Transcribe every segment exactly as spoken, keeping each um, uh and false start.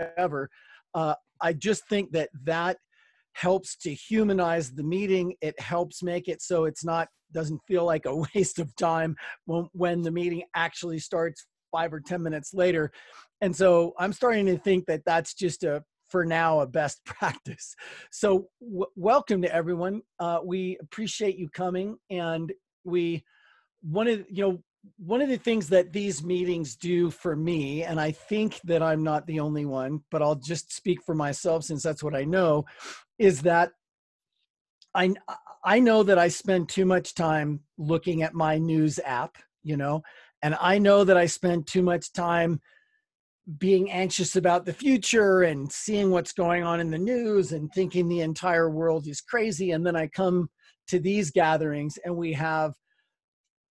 whatever. Uh, I just think that that helps to humanize the meeting. It helps make it so it's not, doesn't feel like a waste of time when, when the meeting actually starts five or ten minutes later. And so I'm starting to think that that's just a, for now, a best practice. So w welcome to everyone. Uh, we appreciate you coming. And we, one of, you know, one of the things that these meetings do for me, and I think that I'm not the only one, but I'll just speak for myself since that's what I know, is that I, I know that I spend too much time looking at my news app, you know, and I know that I spend too much time being anxious about the future and seeing what's going on in the news and thinking the entire world is crazy. And then I come to these gatherings and we have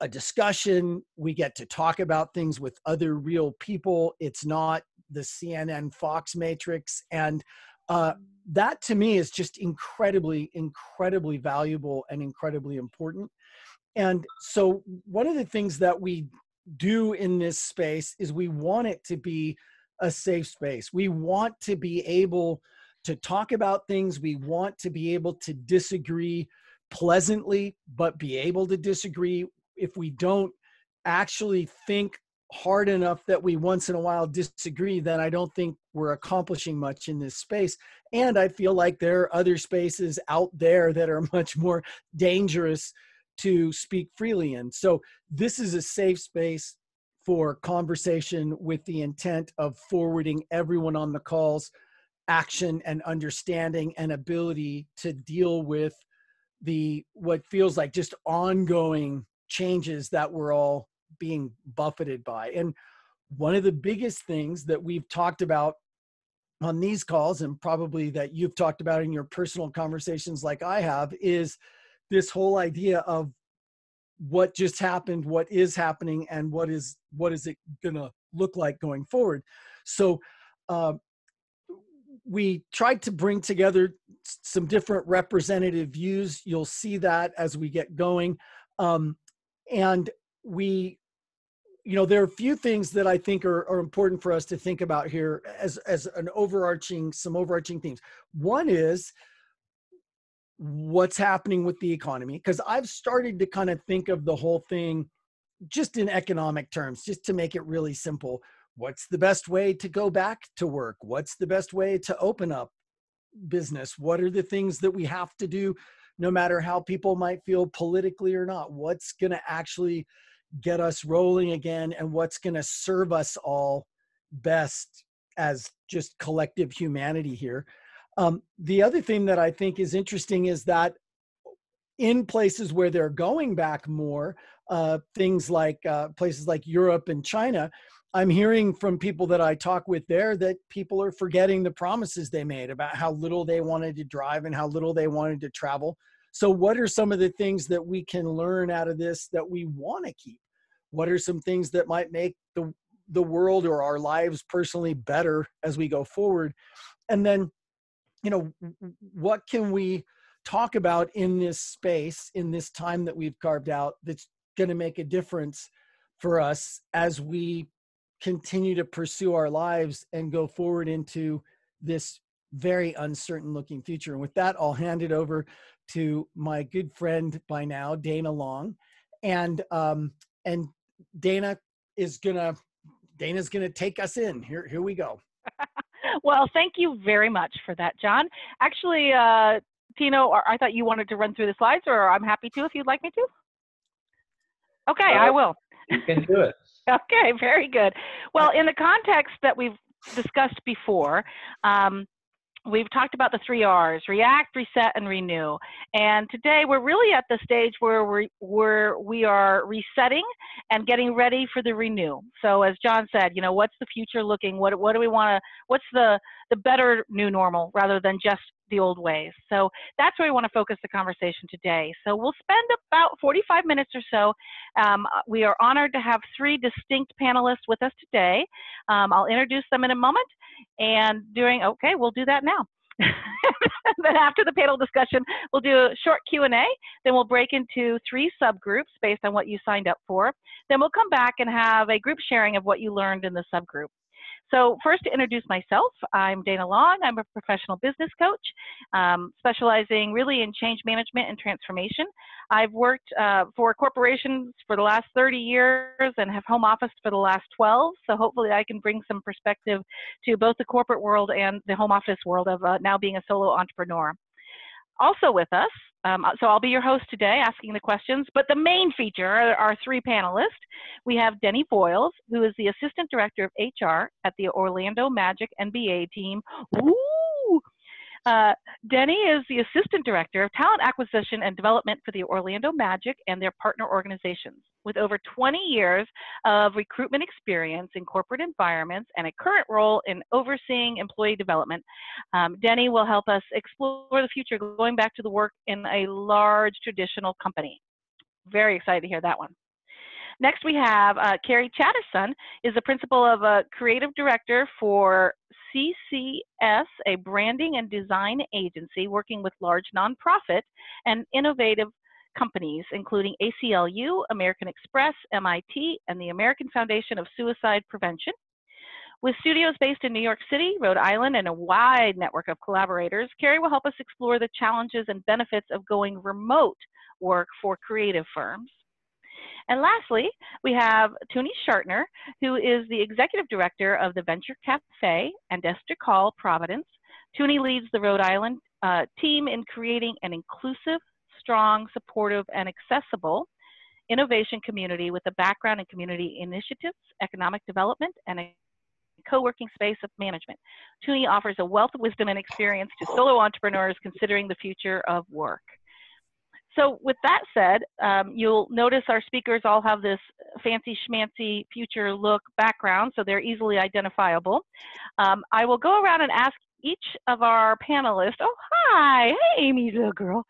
a discussion, we get to talk about things with other real people. It's not the C N N Fox matrix. And uh, that to me is just incredibly, incredibly valuable and incredibly important. And so one of the things that we do in this space is we want it to be a safe space. We want to be able to talk about things. We want to be able to disagree pleasantly, but be able to disagree if we don't actually think hard enough that we once in a while disagree, then I don't think we're accomplishing much in this space. And I feel like there are other spaces out there that are much more dangerous to speak freely in. So this is a safe space for conversation with the intent of forwarding everyone on the call's action and understanding and ability to deal with the, what feels like just ongoing changes that we're all being buffeted by. And one of the biggest things that we've talked about on these calls, and probably that you've talked about in your personal conversations like I have, is this whole idea of what just happened, what is happening, and what is, what is it gonna look like going forward. So uh, we tried to bring together some different representative views. You'll see that as we get going. Um, And we, you know, there are a few things that I think are, are important for us to think about here as, as an overarching, some overarching themes. One is what's happening with the economy, because I've started to kind of think of the whole thing just in economic terms, just to make it really simple. What's the best way to go back to work? What's the best way to open up business? What are the things that we have to do? No matter how people might feel politically or not, what's going to actually get us rolling again and what's going to serve us all best as just collective humanity here. Um, the other thing that I think is interesting is that in places where they're going back more, uh, things like uh, places like Europe and China, I'm hearing from people that I talk with there that people are forgetting the promises they made about how little they wanted to drive and how little they wanted to travel. So what are some of the things that we can learn out of this that we want to keep? What are some things that might make the, the world or our lives personally better as we go forward? And then, you know, what can we talk about in this space, in this time that we've carved out that's going to make a difference for us as we continue to pursue our lives and go forward into this very uncertain looking future. And with that, I'll hand it over to my good friend by now, Dana Long. And, um, and Dana is gonna, Dana's gonna take us in. Here, here we go. Well, thank you very much for that, John. Actually, uh, Tino, I thought you wanted to run through the slides, or I'm happy to if you'd like me to. Okay, uh, I will. You can do it. Okay, very good. Well, in the context that we've discussed before, um, we've talked about the three R's, react, reset, and renew. And today we're really at the stage where, we're, where we are resetting and getting ready for the renew. So as John said, you know, what's the future looking? What, what do we want to, what's the, the better new normal rather than just the old ways? So that's where we want to focus the conversation today. So we'll spend about forty-five minutes or so. Um, we are honored to have three distinct panelists with us today. Um, I'll introduce them in a moment, and during, okay, we'll do that now. Then after the panel discussion, we'll do a short Q and A. Then we'll break into three subgroups based on what you signed up for. Then we'll come back and have a group sharing of what you learned in the subgroup. So first, to introduce myself, I'm Dana Long. I'm a professional business coach, um, specializing really in change management and transformation. I've worked uh, for corporations for the last thirty years and have home office for the last twelve. So hopefully I can bring some perspective to both the corporate world and the home office world of uh, now being a solo entrepreneur. Also with us, um, so I'll be your host today asking the questions, but the main feature are our three panelists. We have Denny Voyles, who is the Assistant Director of H R at the Orlando Magic N B A team. Woo! Uh, Denny is the Assistant Director of Talent Acquisition and Development for the Orlando Magic and their partner organizations. With over twenty years of recruitment experience in corporate environments and a current role in overseeing employee development, um, Denny will help us explore the future going back to the work in a large traditional company. Very excited to hear that one. Next, we have uh, Carrie Chatterson is the principal of a creative director for C C S, a branding and design agency working with large nonprofit and innovative companies, including A C L U, American Express, M I T, and the American Foundation of Suicide Prevention. With studios based in New York City, Rhode Island, and a wide network of collaborators, Carrie will help us explore the challenges and benefits of going remote work for creative firms. And lastly, we have Tuni Shartner, who is the Executive Director of the Venture Cafe and District Hall Providence. Tuni leads the Rhode Island uh, team in creating an inclusive, strong, supportive, and accessible innovation community with a background in community initiatives, economic development, and a co-working space of management. Tuni offers a wealth of wisdom and experience to solo entrepreneurs considering the future of work. So with that said, um, you'll notice our speakers all have this fancy schmancy future look background, so they're easily identifiable. Um, I will go around and ask each of our panelists, oh, hi, hey, Amy, little girl.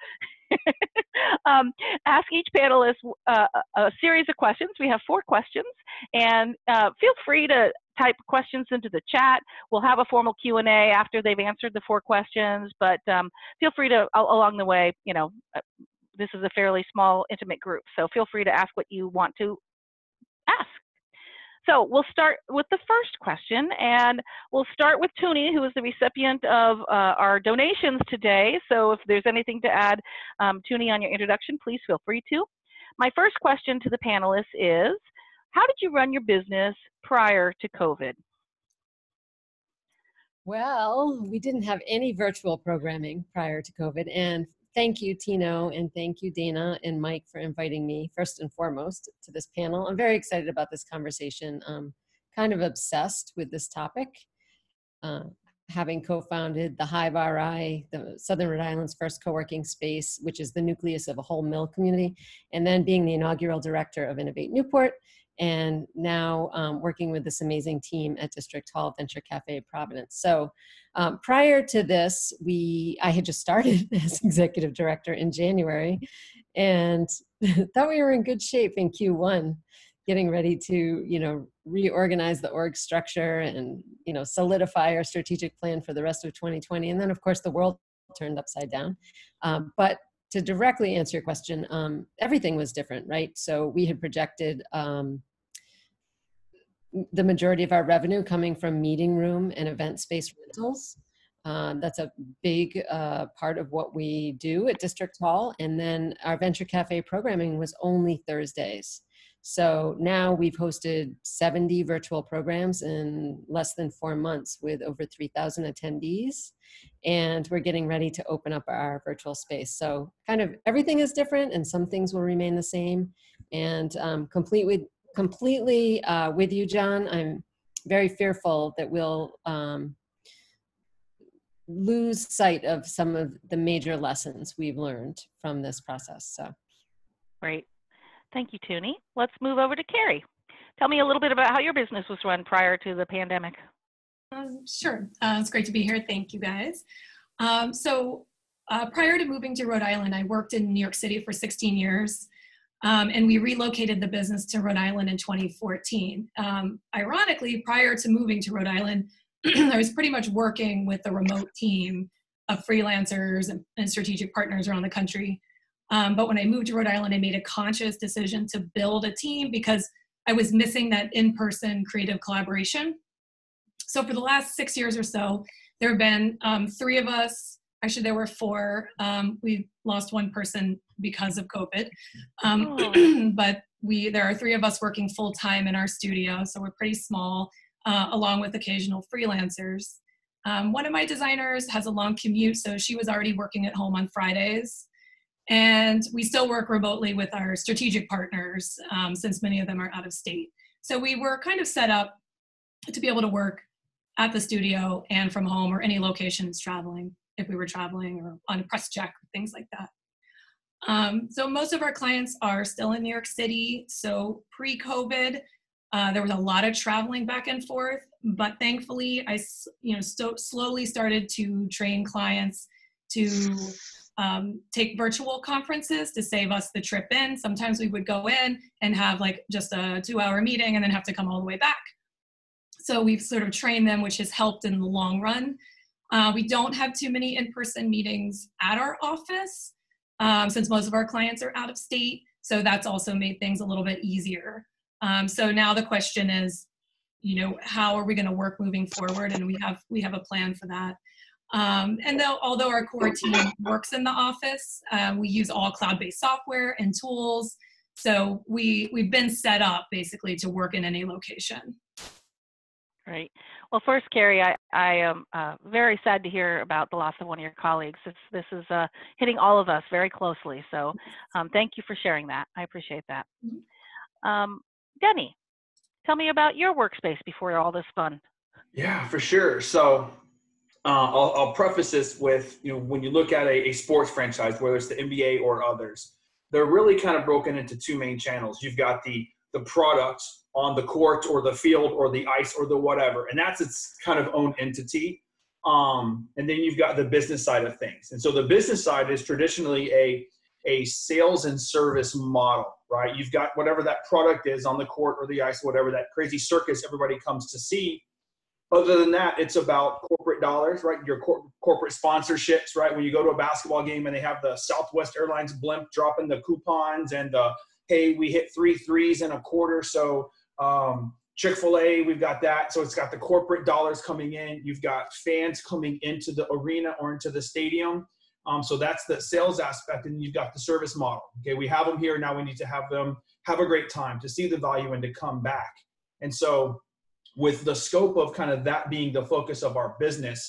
um, ask each panelist uh, a series of questions. We have four questions, and uh, feel free to type questions into the chat. We'll have a formal Q and A after they've answered the four questions, but um, feel free to, along the way, you know, this is a fairly small, intimate group, so feel free to ask what you want to ask. So we'll start with the first question, and we'll start with Tuni, who is the recipient of uh, our donations today. So if there's anything to add, um, Tuni, on your introduction, please feel free to. My first question to the panelists is, how did you run your business prior to COVID? Well, we didn't have any virtual programming prior to COVID, and thank you, Tino, and thank you, Dana and Mike, for inviting me first and foremost to this panel. I'm very excited about this conversation. I'm kind of obsessed with this topic, uh, having co-founded the Hive R I, the Southern Rhode Island's first co-working space, which is the nucleus of a whole mill community, and then being the inaugural director of Innovate Newport, and now um, working with this amazing team at District Hall Venture Cafe Providence. So um, prior to this, we I had just started as executive director in January and thought we were in good shape in Q one, getting ready to, you know, reorganize the org structure and, you know, solidify our strategic plan for the rest of twenty twenty. And then of course the world turned upside down. Um, but to directly answer your question, um, everything was different, right? So we had projected um, the majority of our revenue coming from meeting room and event space rentals. Um, that's a big uh, part of what we do at District Hall. And then our Venture Cafe programming was only Thursdays. So now we've hosted seventy virtual programs in less than four months with over three thousand attendees. And we're getting ready to open up our virtual space. So kind of everything is different and some things will remain the same. And um, complete with completely uh, with you, John, I'm very fearful that we'll um, lose sight of some of the major lessons we've learned from this process. So, great. Thank you, Tuni. Let's move over to Carrie. Tell me a little bit about how your business was run prior to the pandemic. Um, sure. Uh, it's great to be here. Thank you, guys. Um, so uh, prior to moving to Rhode Island, I worked in New York City for sixteen years. Um, and we relocated the business to Rhode Island in twenty fourteen. Um, ironically, prior to moving to Rhode Island, I was pretty much working with a remote team of freelancers and, and strategic partners around the country. Um, but when I moved to Rhode Island, I made a conscious decision to build a team because I was missing that in-person creative collaboration. So for the last six years or so, there have been um, three of us, actually there were four. Um, we lost one person because of COVID, um, oh. but we there are three of us working full-time in our studio, so we're pretty small, uh, along with occasional freelancers. Um, one of my designers has a long commute, so she was already working at home on Fridays. And we still work remotely with our strategic partners, um, since many of them are out of state. So we were kind of set up to be able to work at the studio and from home or any locations traveling, if we were traveling or on a press check, things like that. Um, so most of our clients are still in New York City. So pre-COVID, uh, there was a lot of traveling back and forth, but thankfully I you know, so slowly started to train clients to Um, take virtual conferences to save us the trip in. Sometimes we would go in and have like just a two hour meeting and then have to come all the way back. So we've sort of trained them, which has helped in the long run. Uh, we don't have too many in-person meetings at our office, um, since most of our clients are out of state. So that's also made things a little bit easier. Um, so now the question is, you know, how are we going to work moving forward? And we have, we have a plan for that. Um, and though, although our core team works in the office, uh, we use all cloud-based software and tools. So we, we've been set up basically to work in any location. Great. Well, first, Carrie, I, I am uh, very sad to hear about the loss of one of your colleagues. It's, this is uh, hitting all of us very closely. So um, thank you for sharing that. I appreciate that. Um, Denny, tell me about your workspace before all this fun. Yeah, for sure. So Uh, I'll, I'll preface this with, you know, when you look at a, a sports franchise, whether it's the N B A or others, they're really kind of broken into two main channels. You've got the the product on the court or the field or the ice or the whatever, and that's its kind of own entity. Um, and then you've got the business side of things. And so the business side is traditionally a a sales and service model, right? You've got whatever that product is on the court or the ice, whatever that crazy circus everybody comes to see. Other than that, it's about corporate dollars, right? Your cor corporate sponsorships, right? When you go to a basketball game and they have the Southwest Airlines blimp dropping the coupons and the, hey, we hit three threes in a quarter. So um, Chick-fil-A, we've got that. So it's got the corporate dollars coming in. You've got fans coming into the arena or into the stadium. Um, so that's the sales aspect. And you've got the service model. Okay, we have them here. Now we need to have them have a great time to see the value and to come back. And so with the scope of kind of that being the focus of our business,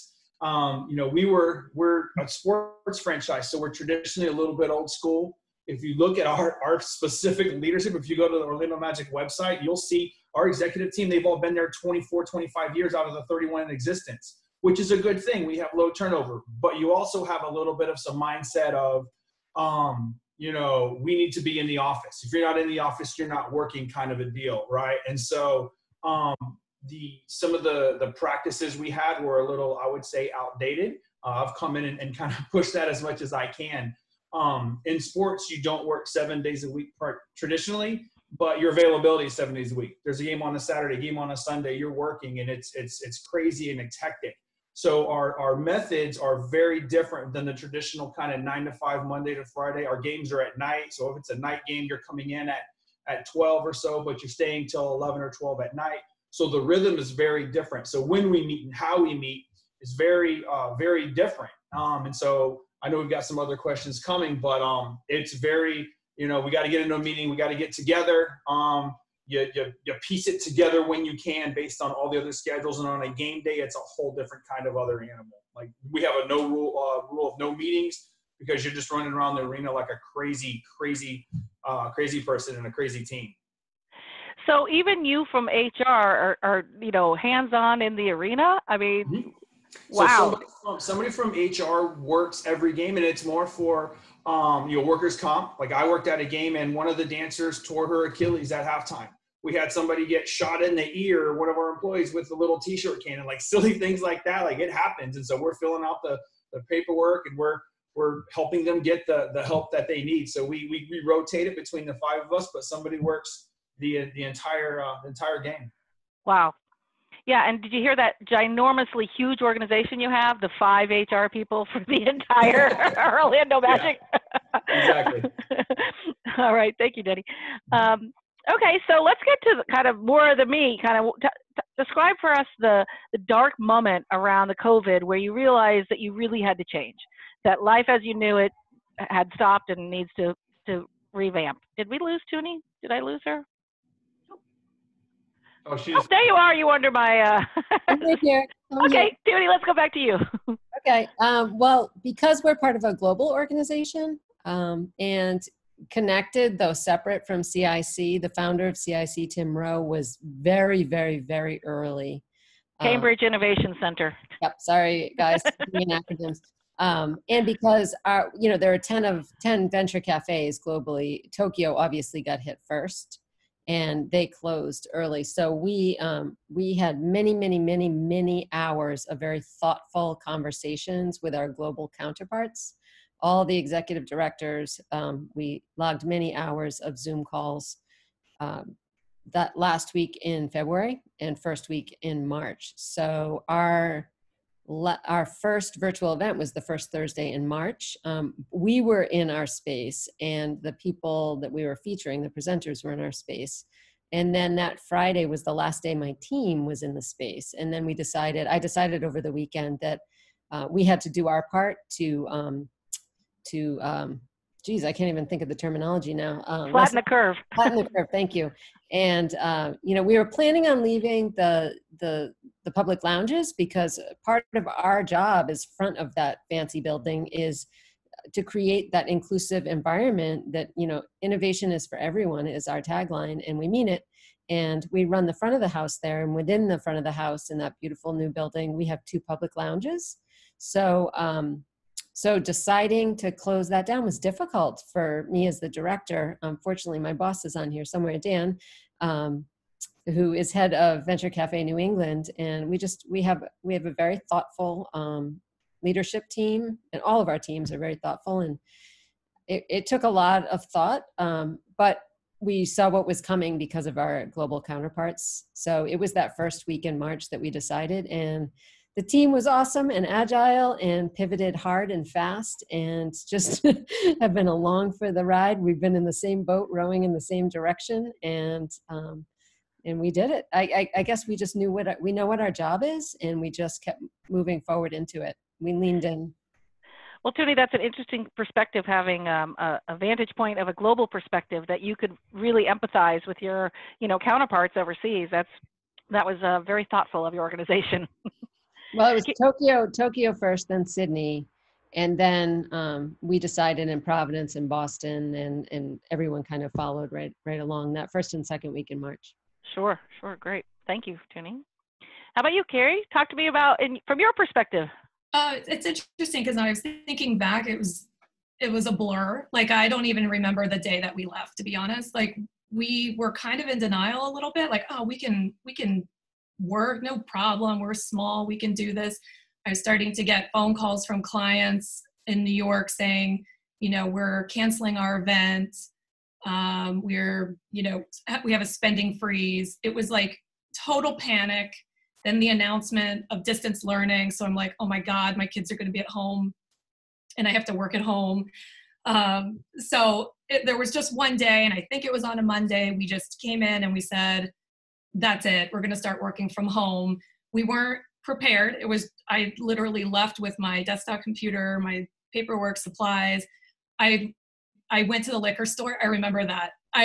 um, you know, we were, we're a sports franchise, so we're traditionally a little bit old school. If you look at our, our specific leadership, if you go to the Orlando Magic website, you'll see our executive team, they've all been there twenty-four, twenty-five years out of the thirty-one in existence, which is a good thing. We have low turnover, but you also have a little bit of some mindset of, um, you know, we need to be in the office. If you're not in the office, you're not working kind of a deal, right? And so, um, The, some of the, the practices we had were a little, I would say, outdated. Uh, I've come in and, and kind of pushed that as much as I can. Um, in sports, you don't work seven days a week traditionally, but your availability is seven days a week. There's a game on a Saturday, game on a Sunday, you're working, and it's, it's, it's crazy and it's hectic. So our, our methods are very different than the traditional kind of nine to five, Monday to Friday. Our games are at night. So if it's a night game, you're coming in at, at twelve or so, but you're staying till eleven or twelve at night. So the rhythm is very different. So when we meet and how we meet is very, uh, very different. Um, and so I know we've got some other questions coming, but um, it's very, you know, we got to get into a meeting. We got to get together. Um, you, you, you piece it together when you can based on all the other schedules. And on a game day, it's a whole different kind of other animal. Like we have a no rule, uh, rule of no meetings because you're just running around the arena like a crazy, crazy, uh, crazy person and a crazy team. So even you from H R are, are you know, hands-on in the arena? I mean, mm-hmm. Wow. So somebody, somebody from H R works every game, and it's more for um, you know, workers' comp. Like I worked at a game, and one of the dancers tore her Achilles at halftime. We had somebody get shot in the ear, one of our employees, with a little T-shirt cannon, like silly things like that. Like it happens, and so we're filling out the, the paperwork, and we're we're helping them get the, the help that they need. So we, we, we rotate it between the five of us, but somebody works the the entire uh, entire game. Wow, yeah. And did you hear that ginormously huge organization you have? The five H R people for the entire Orlando Magic. Yeah, exactly. All right, thank you, Denny. Um, Okay, so let's get to the kind of more of the me. Kind of t- t- describe for us the, the dark moment around the COVID where you realized that you really had to change, that life as you knew it had stopped and needs to, to revamp. Did we lose Tuni? Did I lose her? Oh, she's. Oh, there you are. You under my. Uh... I'm right here. I'm okay, here. Tuni, let's go back to you. Okay. Um, well, because we're part of a global organization um, and connected, though separate from C I C, the founder of C I C, Tim Rowe, was very, very, very early. Cambridge um, Innovation Center. Yep. Sorry, guys. In acronyms. Um, and because our, you know, there are ten of ten venture cafes globally. Tokyo obviously got hit first, and they closed early. So we um, we had many, many, many, many hours of very thoughtful conversations with our global counterparts. All the executive directors, um, we logged many hours of Zoom calls um, that last week in February and first week in March. So our our first virtual event was the first Thursday in March. Um, we were in our space, and the people that we were featuring, the presenters, were in our space. And then that Friday was the last day my team was in the space. And then we decided, I decided over the weekend that uh, we had to do our part to... Um, to, um, geez, I can't even think of the terminology now. Um, flatten the curve. Flatten the curve, thank you. And, uh, you know, we were planning on leaving the, the the public lounges because part of our job as front of that fancy building is to create that inclusive environment that, you know, innovation is for everyone is our tagline, and we mean it. And we run the front of the house there, and within the front of the house in that beautiful new building, we have two public lounges. So, um, So deciding to close that down was difficult for me as the director. Unfortunately, my boss is on here somewhere, Dan, um, who is head of Venture Cafe New England, and we just we have we have a very thoughtful um, leadership team, and all of our teams are very thoughtful. And it, it took a lot of thought, um, but we saw what was coming because of our global counterparts. So it was that first week in March that we decided, and the team was awesome and agile and pivoted hard and fast, and just have been along for the ride. We've been in the same boat, rowing in the same direction, and um, and we did it. I, I, I guess we just knew what we know what our job is, and we just kept moving forward into it. We leaned in. Well, Tuni, that's an interesting perspective, having um, a, a vantage point of a global perspective that you could really empathize with your, you know, counterparts overseas. That's that was uh, very thoughtful of your organization. Well, it was Tokyo, Tokyo first, then Sydney, and then um, we decided in Providence and Boston, and, and everyone kind of followed right right along that first and second week in March. Sure, sure, great. Thank you, Tuni. How about you, Carrie? Talk to me about, in, from your perspective. Uh, it's interesting because I was thinking back, it was it was a blur. Like, I don't even remember the day that we left, to be honest. Like, we were kind of in denial a little bit, like, oh, we can we can. work, no problem, we're small, we can do this. I was starting to get phone calls from clients in New York saying, you know, we're canceling our event, um, we're, you know, we have a spending freeze. It was like total panic. Then the announcement of distance learning. So I'm like, oh my God, my kids are going to be at home and I have to work at home. Um, so it, there was just one day, and I think it was on a Monday, we just came in and we said, that's it, we're going to start working from home. We weren't prepared. It was, I literally left with my desktop computer, my paperwork, supplies. I I went to the liquor store. I remember that. I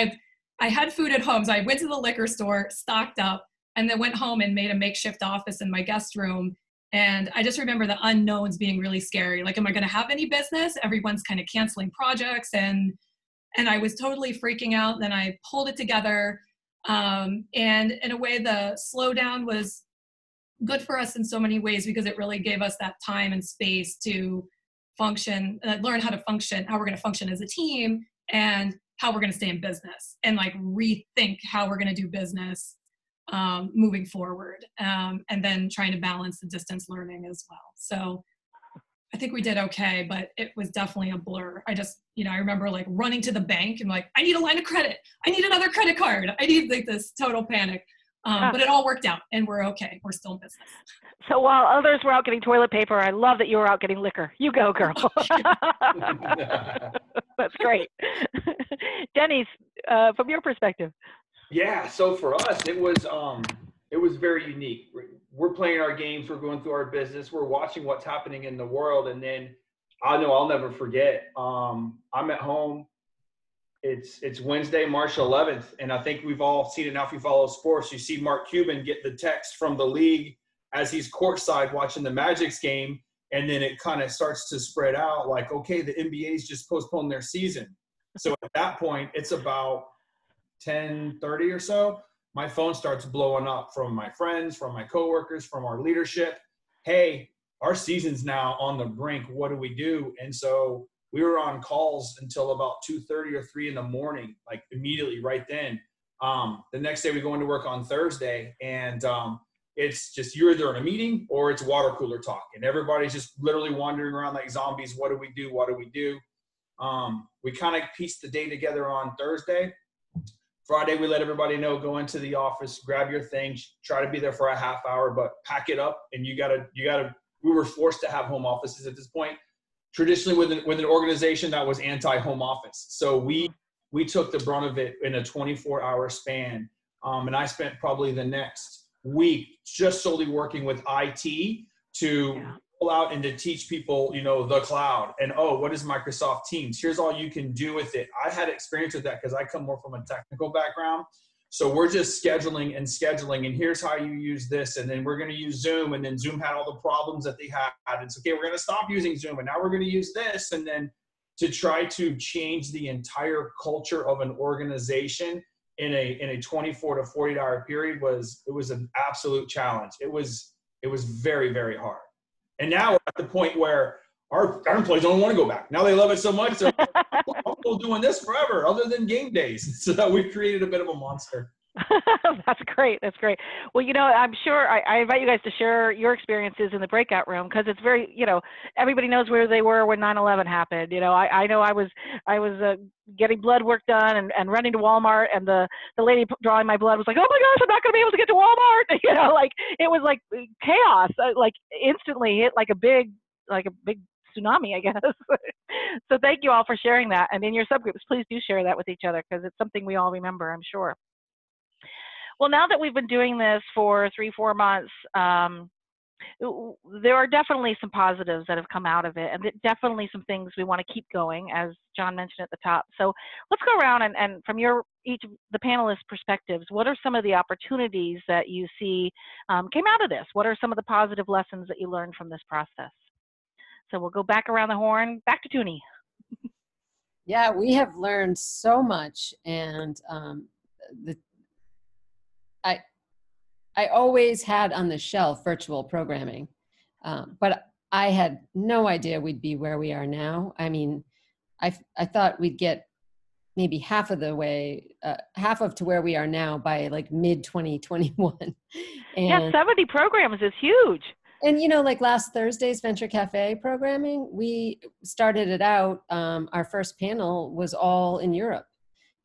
I had food at home, so I went to the liquor store, stocked up, and then went home and made a makeshift office in my guest room. And I just remember the unknowns being really scary. Like, am I going to have any business? Everyone's kind of canceling projects, and and I was totally freaking out. Then I pulled it together. Um, and in a way, the slowdown was good for us in so many ways because it really gave us that time and space to function, uh, learn how to function, how we're going to function as a team and how we're going to stay in business and like rethink how we're going to do business um, moving forward. Um, and then trying to balance the distance learning as well. So I think we did okay, but it was definitely a blur. I just, you know, I remember like running to the bank and like, I need a line of credit. I need another credit card. I need like this total panic. Um, huh. But it all worked out and we're okay. We're still in business. So while others were out getting toilet paper, I love that you were out getting liquor. You go, girl. That's great. Denny, uh, from your perspective. Yeah, so for us, it was um, it was very unique. We're playing our games, we're going through our business, we're watching what's happening in the world, and then I know I'll never forget. Um, I'm at home. It's it's Wednesday, March eleventh, and I think we've all seen it now. If you follow sports, you see Mark Cuban get the text from the league as he's courtside watching the Magic's game, and then it kind of starts to spread out like, okay, the N B A's just postponed their season. So at that point, it's about ten thirty or so, my phone starts blowing up from my friends, from my coworkers, from our leadership. Hey, our season's now on the brink. What do we do? And so we were on calls until about two thirty or three in the morning, like immediately right then. Um, the next day we go into work on Thursday, and um, it's just you're either in a meeting or it's water cooler talk. And everybody's just literally wandering around like zombies. What do we do? What do we do? Um, we kind of pieced the day together on Thursday. Friday, we let everybody know, go into the office, grab your things, try to be there for a half hour, but pack it up. And you gotta, you gotta, we were forced to have home offices at this point. Traditionally with an, with an organization that was anti-home office. So we, we took the brunt of it in a twenty-four hour span. Um, and I spent probably the next week just solely working with I T to yeah. pull out and to teach people, you know, the cloud and, oh, what is Microsoft Teams? Here's all you can do with it. I had experience with that because I come more from a technical background. So we're just scheduling and scheduling, and here's how you use this. And then we're going to use Zoom. And then Zoom had all the problems that they had. It's okay, we're going to stop using Zoom, and now we're going to use this. And then to try to change the entire culture of an organization in a, in a twenty-four to forty-eight hour period was, it was an absolute challenge. It was, it was very, very hard. And now we're at the point where our, our employees don't want to go back. Now they love it so much. They're like, I'm still doing this forever other than game days. So we've created a bit of a monster. That's great. That's great. Well, you know, I'm sure I, I invite you guys to share your experiences in the breakout room, because it's very, you know, everybody knows where they were when nine eleven happened. You know, I, I know I was I was uh, getting blood work done and, and running to Walmart, and the, the lady drawing my blood was like, oh my gosh, I'm not going to be able to get to Walmart. You know, like it was like chaos, like instantly hit like a big, like a big tsunami, I guess. So thank you all for sharing that. And in your subgroups, please do share that with each other, because it's something we all remember, I'm sure. Well, now that we've been doing this for three, four months, um, there are definitely some positives that have come out of it, and definitely some things we want to keep going, as John mentioned at the top. So let's go around and, and from your each of the panelists' perspectives, what are some of the opportunities that you see um, came out of this? What are some of the positive lessons that you learned from this process? So we'll go back around the horn, back to Tuni. Yeah, we have learned so much, and um, the I, I always had on the shelf virtual programming, um, but I had no idea we'd be where we are now. I mean, I, I thought we'd get maybe half of the way, uh, half of to where we are now by like mid twenty twenty-one. And yeah, seventy programs is huge. And, you know, like last Thursday's Venture Cafe programming, we started it out, um, our first panel was all in Europe.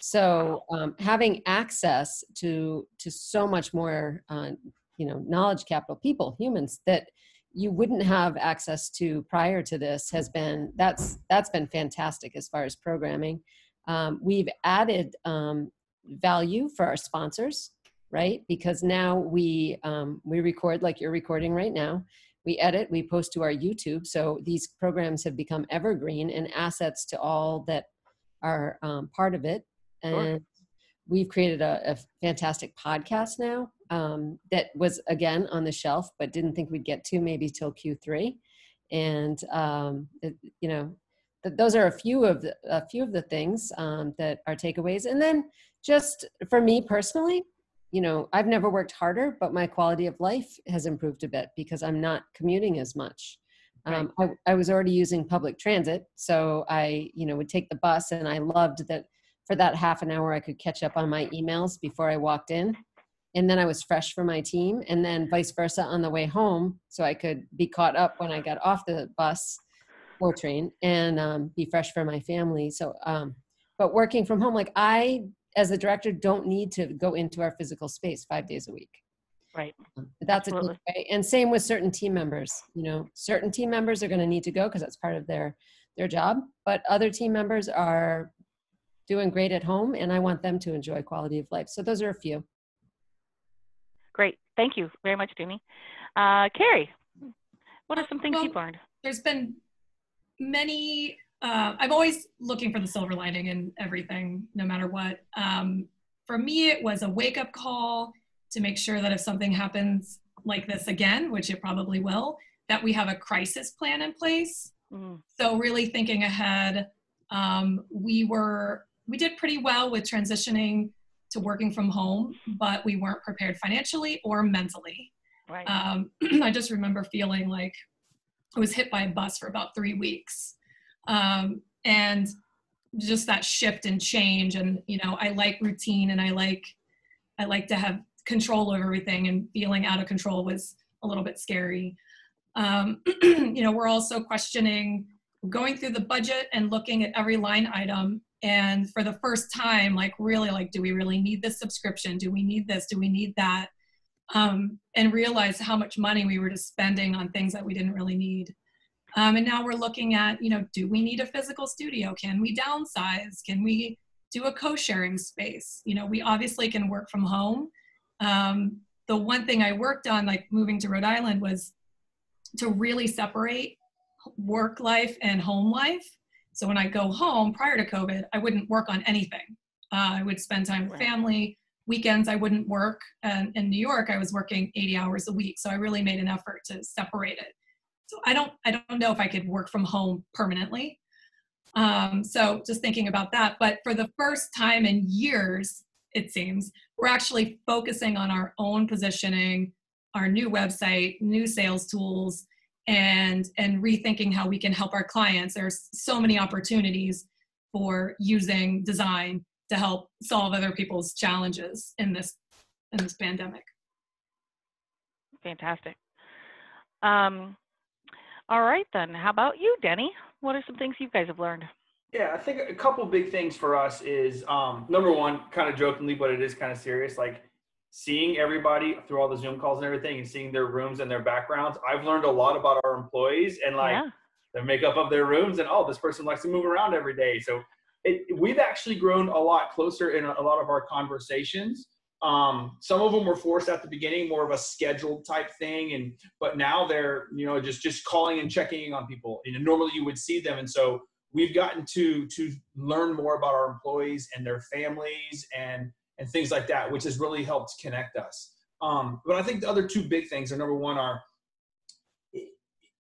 So um, having access to to so much more, uh, you know, knowledge capital, people, humans that you wouldn't have access to prior to this has been that's that's been fantastic as far as programming. Um, we've added um, value for our sponsors, right? Because now we um, we record like you're recording right now. We edit, we post to our YouTube. So these programs have become evergreen and assets to all that are um, part of it. And we've created a, a fantastic podcast now um, that was, again, on the shelf, but didn't think we'd get to maybe till Q three. And, um, it, you know, th those are a few of the, a few of the things um, that are takeaways. And then just for me personally, you know, I've never worked harder, but my quality of life has improved a bit because I'm not commuting as much. Um, right. I, I was already using public transit, so I, you know, would take the bus, and I loved that. For that half an hour, I could catch up on my emails before I walked in. And then I was fresh for my team, and then vice versa on the way home. So I could be caught up when I got off the bus or train and um, be fresh for my family. So, um, but working from home, like I, as the director, don't need to go into our physical space five days a week. Right. Um, that's a good way. And same with certain team members, you know, certain team members are going to need to go because that's part of their, their job. But other team members are doing great at home, and I want them to enjoy quality of life. So those are a few. Great. Thank you very much, Tuni. Uh, Carrie, what are some things well, you've learned? There's been many, uh, I'm always looking for the silver lining in everything, no matter what. Um, for me, it was a wake-up call to make sure that if something happens like this again, which it probably will, that we have a crisis plan in place. Mm. So really thinking ahead, um, we were, we did pretty well with transitioning to working from home, but we weren't prepared financially or mentally. Right. Um, I just remember feeling like I was hit by a bus for about three weeks. Um, and just that shift and change. And, you know, I like routine, and I like, I like to have control over everything, and feeling out of control was a little bit scary. Um, you know, we're also questioning, going through the budget and looking at every line item. And for the first time, like really, like, do we really need this subscription? Do we need this? Do we need that? Um, and realize how much money we were just spending on things that we didn't really need. Um, and now we're looking at, you know, do we need a physical studio? Can we downsize? Can we do a co-sharing space? You know, we obviously can work from home. Um, the one thing I worked on, like moving to Rhode Island, was to really separate work life and home life. So when I go home prior to COVID, I wouldn't work on anything. Uh, I would spend time with family. Weekends, I wouldn't work. And in New York, I was working eighty hours a week. So I really made an effort to separate it. So I don't, I don't know if I could work from home permanently. Um, so just thinking about that. But for the first time in years, it seems, we're actually focusing on our own positioning, our new website, new sales tools, and, and rethinking how we can help our clients. There's so many opportunities for using design to help solve other people's challenges in this, in this pandemic. Fantastic. Um, all right, then. How about you, Denny? What are some things you guys have learned? Yeah, I think a couple big things for us is, um, number one, kind of jokingly, but it is kind of serious, like seeing everybody through all the Zoom calls and everything, and seeing their rooms and their backgrounds. I've learned a lot about our employees and like yeah. the makeup of their rooms, and oh, this person likes to move around every day. So it, we've actually grown a lot closer in a, a lot of our conversations. Um, some of them were forced at the beginning, more of a scheduled type thing. And, but now they're, you know, just, just calling and checking on people. You know, normally you would see them. And so we've gotten to, to learn more about our employees and their families and, and things like that, which has really helped connect us. Um, but I think the other two big things are, number one, are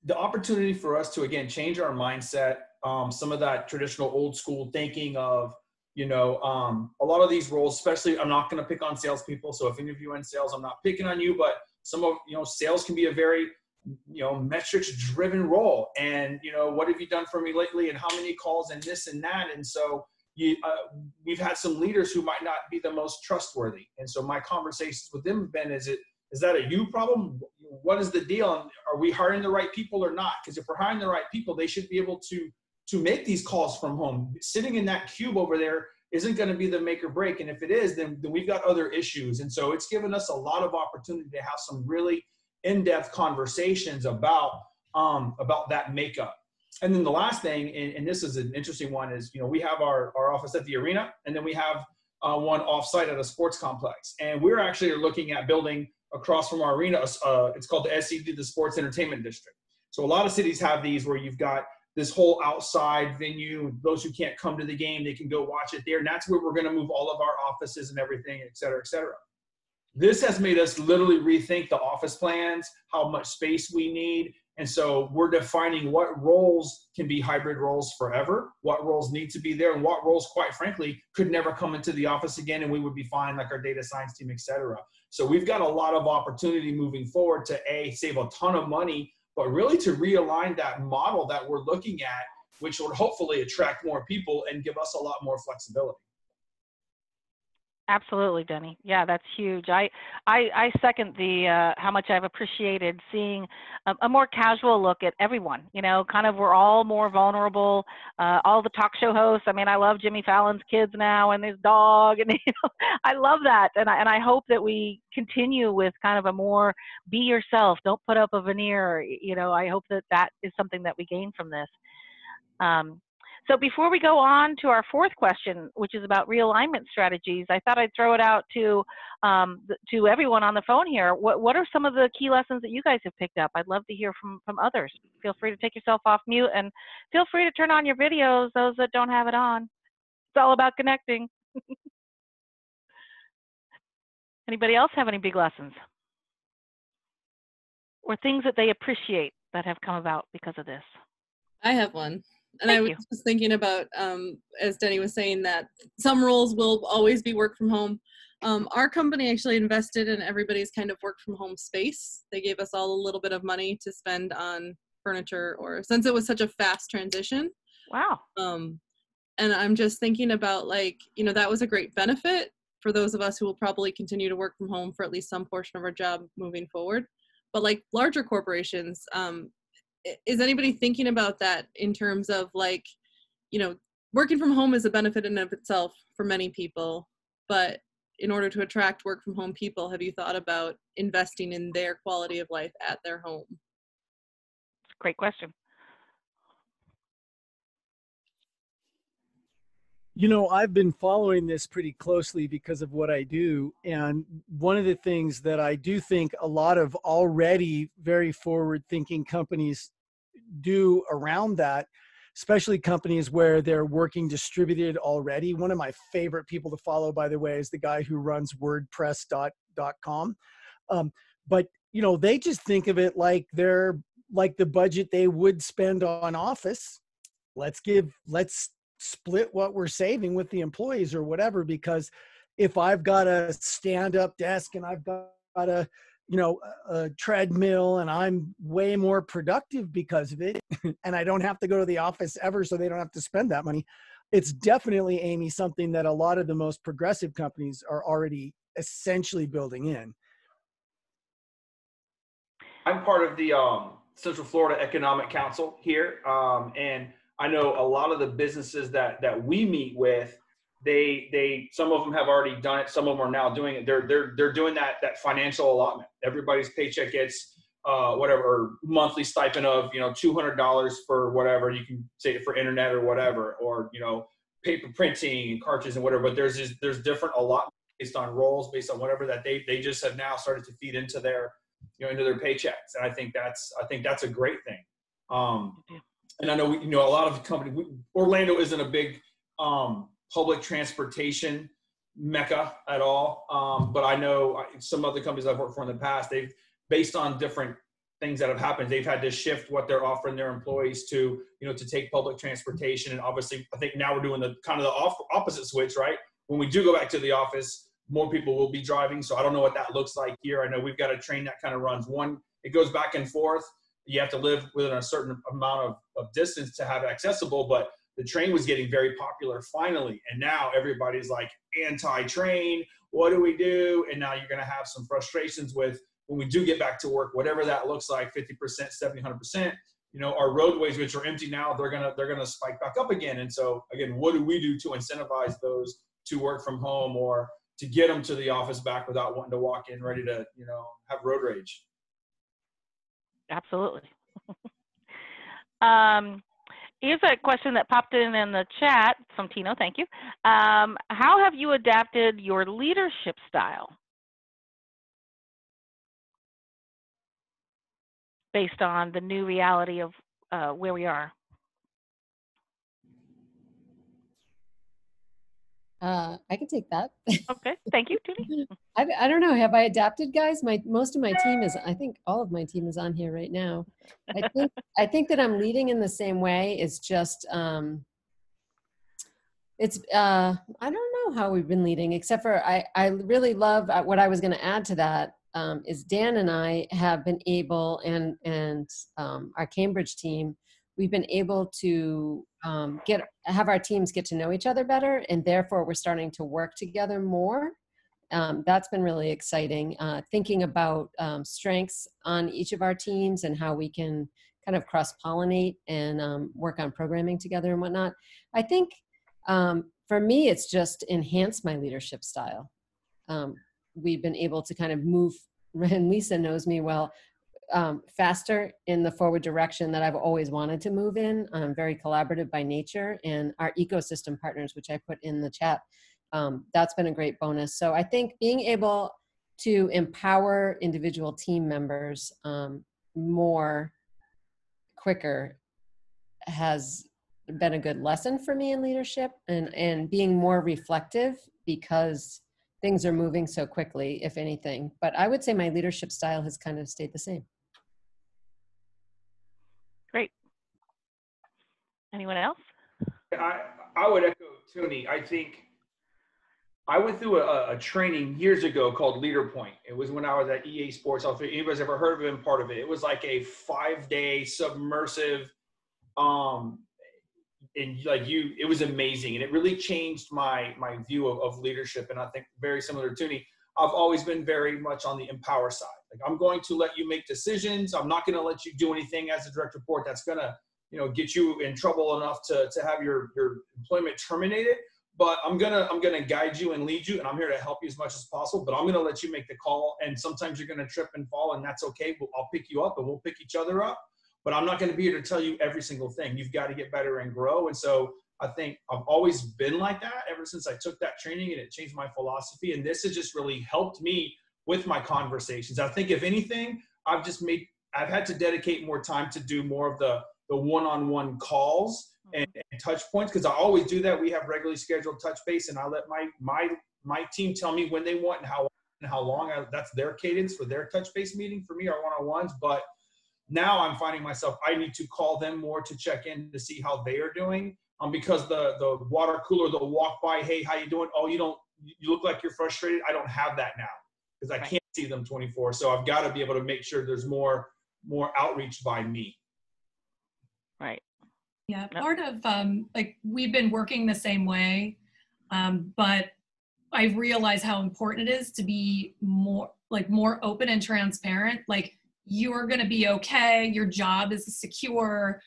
the opportunity for us to, again, change our mindset. Um, some of that traditional old school thinking of, you know, um, a lot of these roles, especially, I'm not going to pick on salespeople. So if any of you in sales, I'm not picking on you, but some of, you know, sales can be a very, you know, metrics driven role. And, you know, what have you done for me lately, and how many calls, and this and that. And so you, uh, we've had some leaders who might not be the most trustworthy. And so my conversations with them have been, is it, is that a you problem? What is the deal? And are we hiring the right people or not? Because if we're hiring the right people, they should be able to, to make these calls from home. Sitting in that cube over there isn't going to be the make or break. And if it is, then, then we've got other issues. And so it's given us a lot of opportunity to have some really in-depth conversations about, um, about that makeup. And then the last thing, and, and this is an interesting one, is, you know, we have our, our office at the arena, and then we have uh, one offsite at a sports complex. And we're actually looking at building across from our arena. Uh, it's called the S E D, the Sports Entertainment District. So a lot of cities have these where you've got this whole outside venue. Those who can't come to the game, they can go watch it there. And that's where we're going to move all of our offices and everything, et cetera, et cetera. This has made us literally rethink the office plans, how much space we need. And so we're defining what roles can be hybrid roles forever, what roles need to be there, and what roles, quite frankly, could never come into the office again, and we would be fine, like our data science team, et cetera. So we've got a lot of opportunity moving forward to, A, save a ton of money, but really to realign that model that we're looking at, which will hopefully attract more people and give us a lot more flexibility. Absolutely, Denny. Yeah, that's huge. I, I, I second the, uh, how much I've appreciated seeing a, a more casual look at everyone, you know, kind of, we're all more vulnerable, uh, all the talk show hosts. I mean, I love Jimmy Fallon's kids now, and his dog, and, you know, I love that. And I, and I hope that we continue with kind of a more be yourself, don't put up a veneer. You know, I hope that that is something that we gain from this. Um, So before we go on to our fourth question, which is about realignment strategies, I thought I'd throw it out to um, to everyone on the phone here. What, what are some of the key lessons that you guys have picked up? I'd love to hear from, from others. Feel free to take yourself off mute, and feel free to turn on your videos, those that don't have it on. It's all about connecting. Anybody else have any big lessons? Or things that they appreciate that have come about because of this? I have one. And Thank I was you. just thinking about, um, as Denny was saying, that some roles will always be work from home. Um, our company actually invested in everybody's kind of work from home space. They gave us all a little bit of money to spend on furniture, or since it was such a fast transition. Wow. Um, and I'm just thinking about, like, you know, that was a great benefit for those of us who will probably continue to work from home for at least some portion of our job moving forward. But like larger corporations, um, is anybody thinking about that in terms of, like, you know, working from home is a benefit in and of itself for many people, but in order to attract work from home people, have you thought about investing in their quality of life at their home? Great question. You know, I've been following this pretty closely because of what I do. And one of the things that I do think a lot of already very forward-thinking companies do around that, especially companies where they're working distributed already. One of my favorite people to follow, by the way, is the guy who runs WordPress dot com. Um, but, you know, they just think of it like they're like the budget they would spend on office. Let's give, let's split what we're saving with the employees or whatever, because if I've got a stand-up desk and I've got a, you know, a treadmill, and I'm way more productive because of it, and I don't have to go to the office ever, so they don't have to spend that money. It's definitely, Amy, something that a lot of the most progressive companies are already essentially building in. I'm part of the um, Central Florida Economic Council here, um, and I know a lot of the businesses that that we meet with, they they some of them have already done it, some of them are now doing it. They're they're they're doing that that financial allotment. Everybody's paycheck gets uh, whatever monthly stipend of, you know, two hundred dollars for whatever, you can say it for internet or whatever, or, you know, paper printing and cartridges and whatever. But there's just, there's different allotments based on roles, based on whatever, that they they just have now started to feed into their, you know, into their paychecks. And I think that's I think that's a great thing. Um, yeah. And I know, we, you know, a lot of companies, Orlando isn't a big um, public transportation mecca at all. Um, but I know some other companies I've worked for in the past, they've, based on different things that have happened, they've had to shift what they're offering their employees to, you know, to take public transportation. And obviously, I think now we're doing the kind of the off, opposite switch, right? When we do go back to the office, more people will be driving. So I don't know what that looks like here. I know we've got a train that kind of runs one, it goes back and forth. You have to live within a certain amount of, of distance to have it accessible, but the train was getting very popular finally. And now everybody's like anti-train, what do we do? And now you're going to have some frustrations with when we do get back to work, whatever that looks like, fifty percent, seventy, one hundred percent, you know, our roadways, which are empty now, they're going to, they're going to spike back up again. And so again, what do we do to incentivize those to work from home or to get them to the office back without wanting to walk in ready to, you know, have road rage? Absolutely. um, here's a question that popped in in the chat from Tino. Thank you. Um, how have you adapted your leadership style based on the new reality of uh, where we are? Uh, I can take that. Okay, thank you, Tuni. I, I don't know, have I adapted, guys? My most of my team is, I think all of my team is on here right now. I think, I think that I'm leading in the same way. It's just, um, it's, uh, I don't know how we've been leading, except for I, I really love what I was gonna add to that um, is Dan and I have been able, and, and um, our Cambridge team, we've been able to um, get have our teams get to know each other better, and therefore we're starting to work together more. Um, that's been really exciting, uh, thinking about um, strengths on each of our teams and how we can kind of cross-pollinate and um, work on programming together and whatnot. I think um, for me, it's just enhanced my leadership style. Um, we've been able to kind of move, and Lisa knows me well, um, faster in the forward direction that I've always wanted to move in. I'm very collaborative by nature, and our ecosystem partners, which I put in the chat, um, that's been a great bonus. So I think being able to empower individual team members um, more quicker has been a good lesson for me in leadership, and, and being more reflective because things are moving so quickly, if anything. But I would say my leadership style has kind of stayed the same. Great. Anyone else? I, I would echo Tuni. I think I went through a, a training years ago called LeaderPoint. It was when I was at E A Sports. I don't know if anybody's ever heard of it and part of it. It was like a five-day submersive, um, and like you, it was amazing, and it really changed my my view of, of leadership. And I think very similar to Tuni, I've always been very much on the empower side. Like, I'm going to let you make decisions. I'm not going to let you do anything as a direct report that's going to, you know, get you in trouble enough to to have your your employment terminated. But I'm gonna I'm gonna guide you and lead you, and I'm here to help you as much as possible. But I'm gonna let you make the call, and sometimes you're gonna trip and fall, and that's okay. We'll, I'll pick you up, and we'll pick each other up. But I'm not going to be here to tell you every single thing. You've got to get better and grow. And so I think I've always been like that ever since I took that training, and it changed my philosophy. And this has just really helped me with my conversations. I think if anything, I've just made, I've had to dedicate more time to do more of the, the one-on-one calls and, and touch points. Cause I always do that. We have regularly scheduled touch base, and I let my, my, my team tell me when they want and how, and how long. I, that's their cadence for their touch base meeting. For me, our one-on-ones. But now I'm finding myself, I need to call them more to check in to see how they are doing, um, because the the water cooler, they'll walk by, hey, how you doing? Oh, you don't, you look like you're frustrated. I don't have that now because I right. can't see them twenty-four. So I've got to be able to make sure there's more, more outreach by me. Right. Yeah. Part of um, like, we've been working the same way, um, but I realize how important it is to be more, like more open and transparent. Like, you are going to be okay. Your job is secure.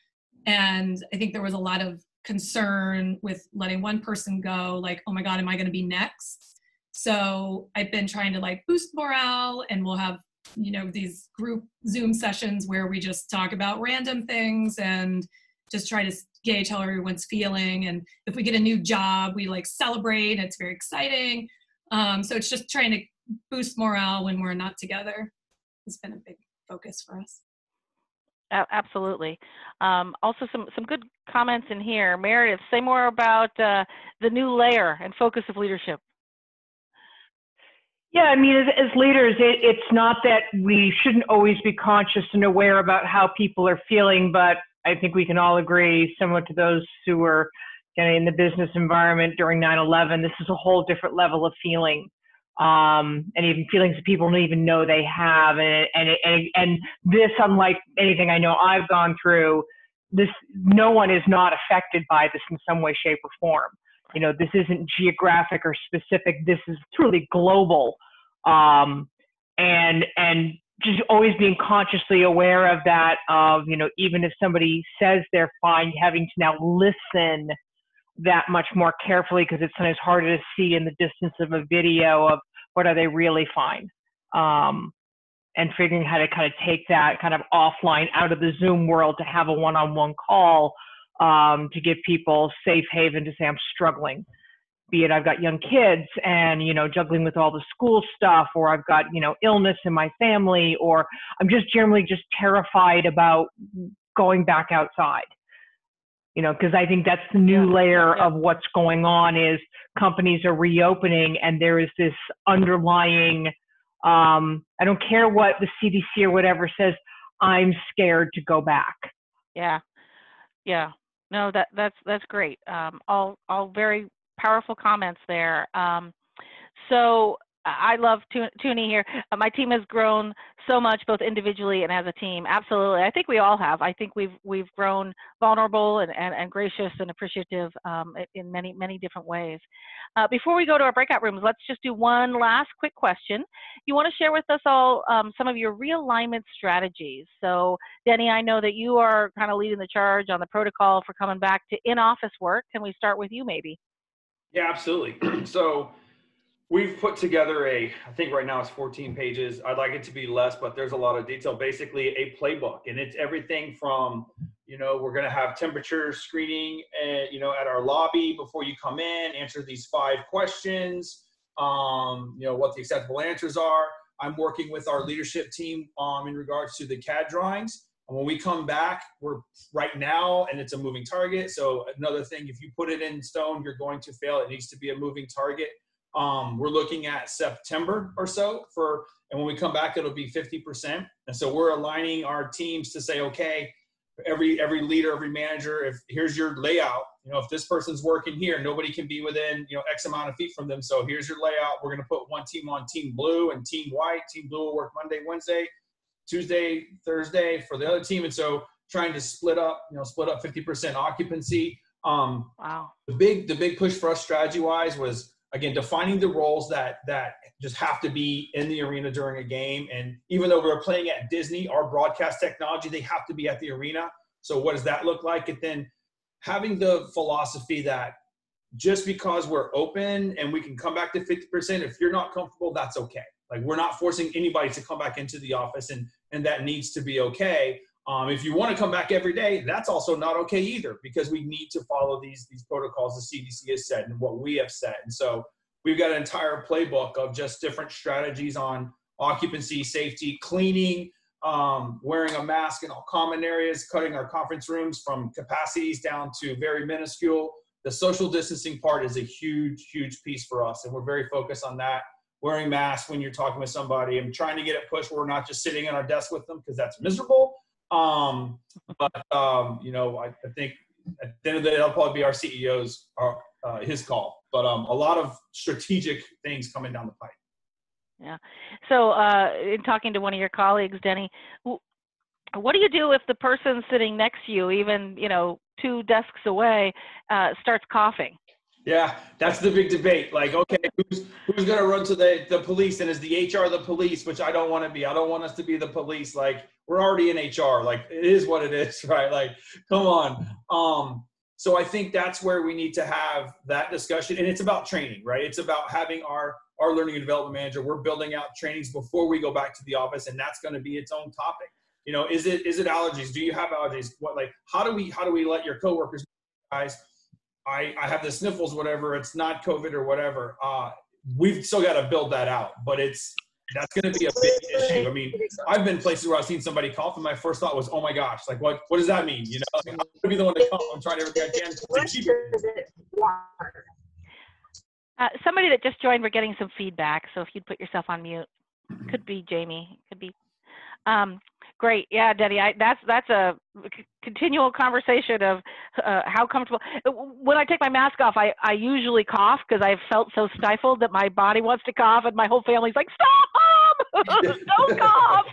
And I think there was a lot of concern with letting one person go, like, oh my God, am I going to be next? So I've been trying to like boost morale, and we'll have, you know, these group Zoom sessions where we just talk about random things and just try to gauge how everyone's feeling. And if we get a new job, we like celebrate. It's very exciting. Um, so it's just trying to boost morale when we're not together. It's been a big focus for us. Oh, absolutely. Um, also, some some good comments in here. Meredith, say more about uh, the new layer and focus of leadership. Yeah, I mean, as, as leaders, it, it's not that we shouldn't always be conscious and aware about how people are feeling, but I think we can all agree, similar to those who were, you know, in the business environment during nine eleven, this is a whole different level of feeling. Um, and even feelings that people don't even know they have. And, and, and, and this, unlike anything I know I've gone through, this, no one is not affected by this in some way, shape, or form. You know, this isn't geographic or specific. This is truly global. Um, and, and just always being consciously aware of that, of, you know, even if somebody says they're fine, having to now listen that much more carefully, because it's sometimes harder to see in the distance of a video of what are they really fine, um, and figuring how to kind of take that kind of offline out of the Zoom world to have a one-on-one call, um, to give people safe haven to say, I'm struggling, be it I've got young kids and, you know, juggling with all the school stuff, or I've got, you know, illness in my family, or I'm just generally just terrified about going back outside. You know, because I think that's the new layer of what's going on is companies are reopening, and there is this underlying, um, I don't care what the C D C or whatever says, I'm scared to go back. Yeah, yeah, no, that that's that's great. Um, all all very powerful comments there. Um, so I love Tuni here. Uh, my team has grown so much, both individually and as a team. Absolutely. I think we all have. I think we've we've grown vulnerable and, and, and gracious and appreciative um, in many, many different ways. Uh, before we go to our breakout rooms, let's just do one last quick question. You want to share with us all um, some of your realignment strategies. So, Denny, I know that you are kind of leading the charge on the protocol for coming back to in-office work. Can we start with you, maybe? Yeah, absolutely. So, We've put together a, I think right now it's fourteen pages. I'd like it to be less, but there's a lot of detail. Basically a playbook, and it's everything from, you know, we're going to have temperature screening, at, you know, at our lobby before you come in, answer these five questions, um, you know, what the acceptable answers are. I'm working with our leadership team um, in regards to the C A D drawings. And when we come back, we're right now, and it's a moving target. So another thing, if you put it in stone, you're going to fail. It needs to be a moving target. Um, we're looking at September or so for, and when we come back, it'll be fifty percent. And so we're aligning our teams to say, okay, every, every leader, every manager, if here's your layout, you know, if this person's working here, nobody can be within, you know, X amount of feet from them. So here's your layout. We're going to put one team on team blue and team white. Team blue will work Monday, Wednesday, Tuesday, Thursday for the other team. And so trying to split up, you know, split up fifty percent occupancy. Um, wow. The big, the big push for us strategy wise was, again, defining the roles that that just have to be in the arena during a game. And even though we're playing at Disney, our broadcast technology, they have to be at the arena. So what does that look like? And then having the philosophy that just because we're open and we can come back to fifty percent, if you're not comfortable, that's okay. Like, we're not forcing anybody to come back into the office, and, and that needs to be okay. Um, if you want to come back every day, that's also not okay either, because we need to follow these these protocols the C D C has set and what we have set. And so we've got an entire playbook of just different strategies on occupancy, safety, cleaning, um, wearing a mask in all common areas, cutting our conference rooms from capacities down to very minuscule. The social distancing part is a huge, huge piece for us, and we're very focused on that. Wearing masks when you're talking with somebody and trying to get it pushed where we're not just sitting on our desk with them, because that's miserable. Um, but, um, you know, I, I think at the end of the day, that'll probably be our C E O's, our, uh, his call, but, um, a lot of strategic things coming down the pipe. Yeah. So, uh, in talking to one of your colleagues, Denny, what do you do if the person sitting next to you, even, you know, two desks away, uh, starts coughing? Yeah, that's the big debate. Like, okay, who's, who's going to run to the, the police, and is the H R the police, which I don't want to be. I don't want us to be the police. Like, we're already in H R. Like, it is what it is, right? Like, come on. Um, so I think that's where we need to have that discussion. And it's about training, right? It's about having our, our learning and development manager. We're building out trainings before we go back to the office, and that's going to be its own topic. You know, is it, is it allergies? Do you have allergies? What, like, how do we, how do we let your coworkers, guys, I, I have the sniffles, whatever, it's not COVID or whatever. Uh, we've still got to build that out, but it's, that's going to be a big issue. I mean, I've been places where I've seen somebody cough, and my first thought was, oh my gosh, like, what, what does that mean? You know, like, I'm going to be the one to cough. I'm trying everything I can to keep it. Uh, somebody that just joined, we're getting some feedback. So if you'd put yourself on mute, could be Jamie, could be. Um, Great. Yeah, Denny, I, that's, that's a c continual conversation of uh, how comfortable. When I take my mask off, I, I usually cough because I've felt so stifled that my body wants to cough, and my whole family's like, stop, Mom! Don't cough!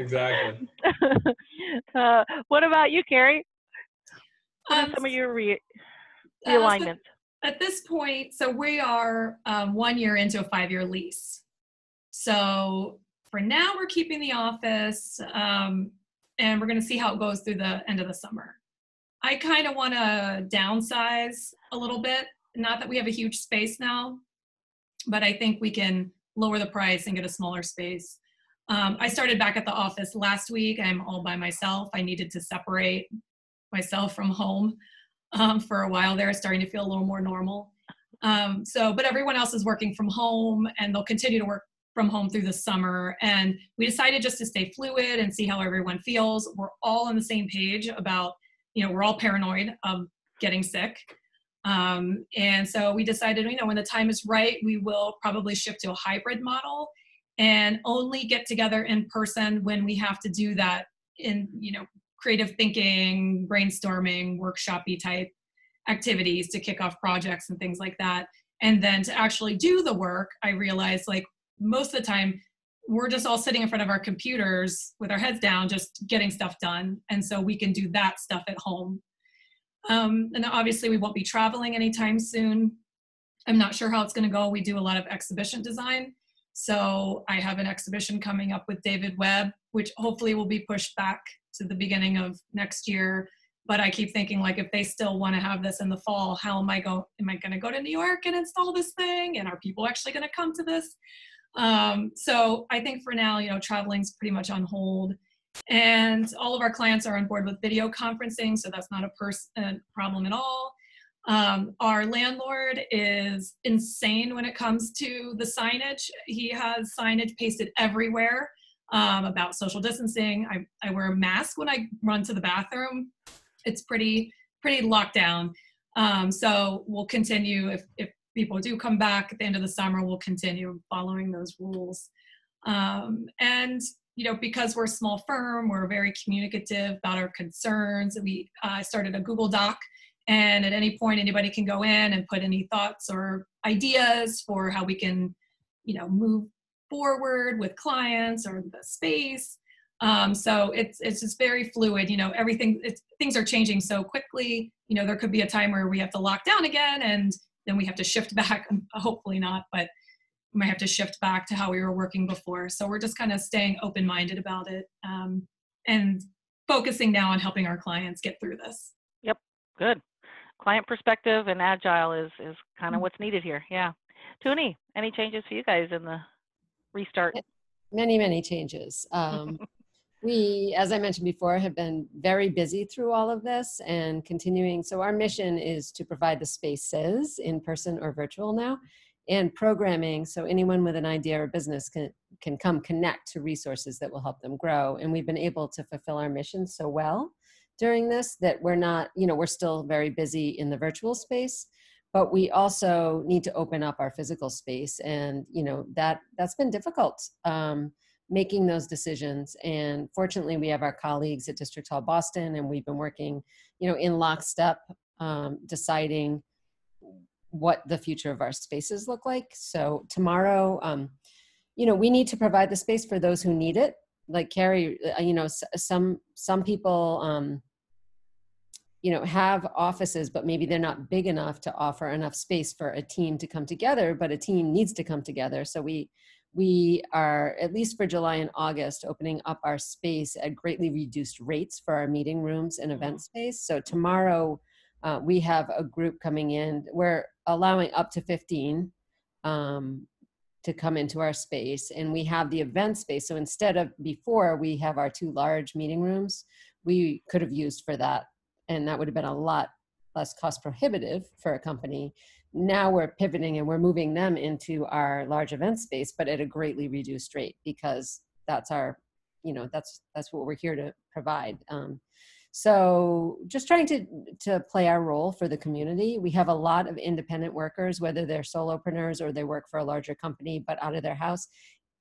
Exactly. uh, what about you, Carrie? What um, are some of your re realignments? Uh, so at this point, so we are um, one year into a five-year lease. So for now, we're keeping the office, um, and we're going to see how it goes through the end of the summer. I kind of want to downsize a little bit. Not that we have a huge space now, but I think we can lower the price and get a smaller space. Um, I started back at the office last week. I'm all by myself. I needed to separate myself from home um, for a while there, starting to feel a little more normal. Um, so, but everyone else is working from home, and they'll continue to work from home through the summer. And we decided just to stay fluid and see how everyone feels. We're all on the same page about, you know, we're all paranoid of getting sick. Um, and so we decided, you know, when the time is right, we will probably shift to a hybrid model and only get together in person when we have to do that in, you know, creative thinking, brainstorming, workshop-y type activities to kick off projects and things like that. And then to actually do the work, I realized, like, most of the time, we're just all sitting in front of our computers with our heads down, just getting stuff done. And so we can do that stuff at home. Um, and obviously, we won't be traveling anytime soon. I'm not sure how it's going to go. We do a lot of exhibition design. So I have an exhibition coming up with David Webb, which hopefully will be pushed back to the beginning of next year. But I keep thinking, like, if they still want to have this in the fall, how am I go? Am I going to go to New York and install this thing? And are people actually going to come to this? Um, so I think for now, you know, traveling's pretty much on hold, and all of our clients are on board with video conferencing, so that's not a person problem at all. Um, our landlord is insane when it comes to the signage. He has signage pasted everywhere um, about social distancing. I, I wear a mask when I run to the bathroom. It's pretty, pretty locked down. Um, so we'll continue, if, if people do come back at the end of the summer, we'll continue following those rules. Um, and, you know, because we're a small firm, we're very communicative about our concerns. We uh, started a Google Doc, and at any point anybody can go in and put any thoughts or ideas for how we can, you know, move forward with clients or the space. Um, so it's, it's just very fluid, you know, everything, it's, things are changing so quickly. You know, there could be a time where we have to lock down again, and then we have to shift back, hopefully not, but we might have to shift back to how we were working before. So we're just kind of staying open-minded about it, um, and focusing now on helping our clients get through this. Yep, good. Client perspective and agile is, is kind of what's needed here, yeah. Tuni, any changes for you guys in the restart? Many, many changes. Um, we, as I mentioned before, have been very busy through all of this and continuing. So our mission is to provide the spaces, in person or virtual now, and programming so anyone with an idea or business can, can come connect to resources that will help them grow. And we've been able to fulfill our mission so well during this that we're not, you know, we're still very busy in the virtual space, but we also need to open up our physical space. And, you know, that, that's been difficult, um, making those decisions. And fortunately, we have our colleagues at District Hall Boston, and we've been working, you know, in lockstep, um, deciding what the future of our spaces look like. So tomorrow, um, you know, we need to provide the space for those who need it. Like Carrie, you know, some, some people, um, you know, have offices, but maybe they're not big enough to offer enough space for a team to come together, but a team needs to come together. So we, we are, at least for July and August, opening up our space at greatly reduced rates for our meeting rooms and event space. So tomorrow uh, we have a group coming in. We're allowing up to fifteen um, to come into our space, and we have the event space. So instead of before we have our two large meeting rooms, we could have used for that. And that would have been a lot less cost prohibitive for a company. Now we're pivoting and we're moving them into our large event space, but at a greatly reduced rate, because that's our, you know, that's that's what we're here to provide. Um, so just trying to, to play our role for the community. We have a lot of independent workers, whether they're solopreneurs or they work for a larger company, but out of their house,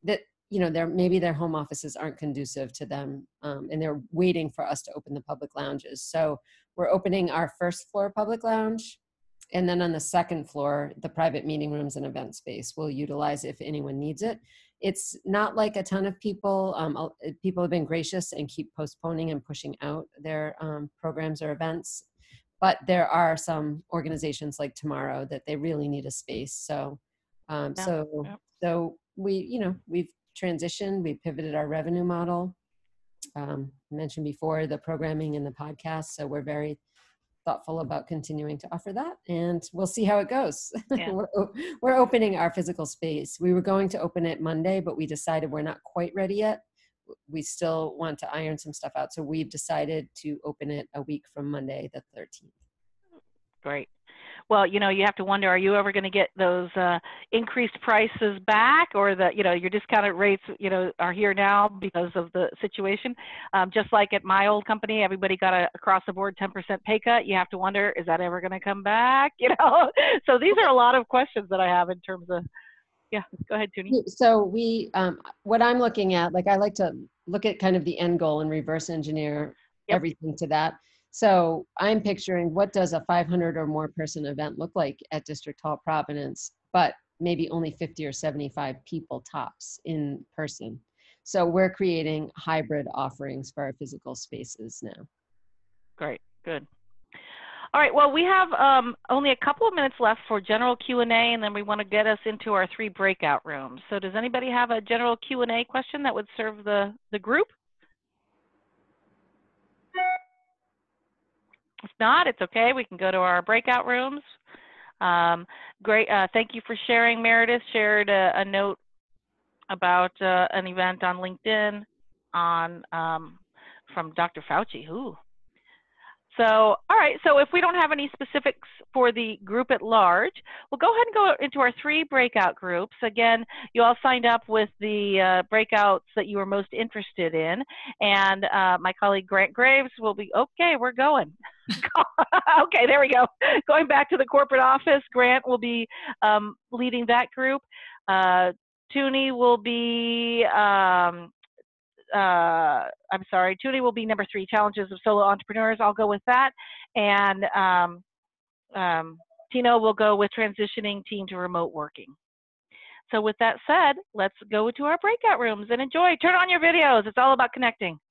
that, you know, their, maybe their home offices aren't conducive to them, um, and they're waiting for us to open the public lounges. So we're opening our first floor public lounge, and then on the second floor, the private meeting rooms and event space we'll utilize if anyone needs it. It's not like a ton of people. Um, people have been gracious and keep postponing and pushing out their um, programs or events, but there are some organizations like tomorrow that they really need a space. So, um, yeah, so, yeah. so we, you know, we've transition, we pivoted our revenue model. Um, I mentioned before the programming and the podcast, so we're very thoughtful about continuing to offer that, and we'll see how it goes. Yeah. we're, we're opening our physical space. We were going to open it Monday, but we decided we're not quite ready yet. We still want to iron some stuff out, so we've decided to open it a week from Monday the thirteenth. Great. Well, you know, you have to wonder, are you ever going to get those uh, increased prices back, or the, you know, your discounted rates, you know, are here now because of the situation. Um, just like at my old company, everybody got a across the board ten percent pay cut. You have to wonder, is that ever going to come back? You know, so these are a lot of questions that I have in terms of, yeah, go ahead, Tuni. So we, um, what I'm looking at, like I like to look at kind of the end goal and reverse engineer yep. everything to that. So I'm picturing, what does a five hundred or more person event look like at District Hall Providence, but maybe only fifty or seventy-five people tops in person. So we're creating hybrid offerings for our physical spaces now. Great, good. All right, well, we have um, only a couple of minutes left for general Q and A, and then we want to get us into our three breakout rooms. So does anybody have a general Q and A question that would serve the, the group? If not, it's okay. We can go to our breakout rooms. Um, great. Uh, thank you for sharing. Meredith shared a, a note about uh, an event on LinkedIn on um, from Doctor Fauci. Ooh. So, all right. So if we don't have any specifics for the group at large, we'll go ahead and go into our three breakout groups. Again, you all signed up with the uh, breakouts that you were most interested in. And uh, my colleague Grant Graves will be, okay, we're going. Okay, there we go. Going back to the corporate office, Grant will be um, leading that group. Uh, Tuni will be... Um, Uh, I'm sorry, Tuni will be number three, challenges of solo entrepreneurs. I'll go with that. And um, um, Tino will go with transitioning team to remote working. So with that said, let's go to our breakout rooms and enjoy. Turn on your videos. It's all about connecting.